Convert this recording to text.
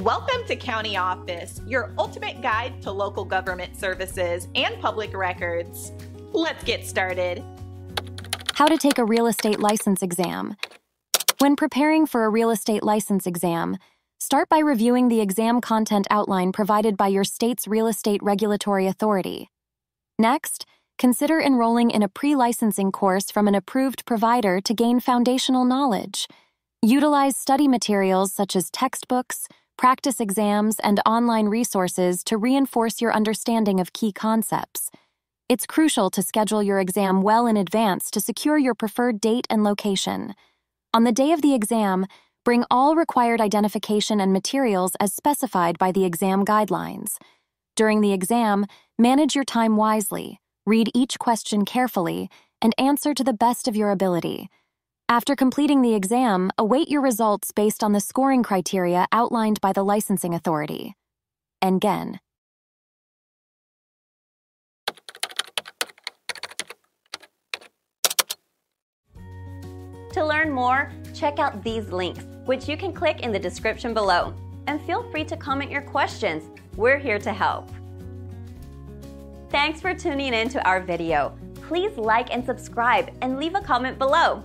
Welcome to County Office, your ultimate guide to local government services and public records. Let's get started. How to take a real estate license exam. When preparing for a real estate license exam, start by reviewing the exam content outline provided by your state's real estate regulatory authority. Next, consider enrolling in a pre-licensing course from an approved provider to gain foundational knowledge. Utilize study materials such as textbooks, practice exams, and online resources to reinforce your understanding of key concepts. It's crucial to schedule your exam well in advance to secure your preferred date and location. On the day of the exam, bring all required identification and materials as specified by the exam guidelines. During the exam, manage your time wisely, read each question carefully, and answer to the best of your ability. After completing the exam, await your results based on the scoring criteria outlined by the licensing authority. Again. To learn more, check out these links, which you can click in the description below. And feel free to comment your questions. We're here to help. Thanks for tuning in to our video. Please like and subscribe and leave a comment below.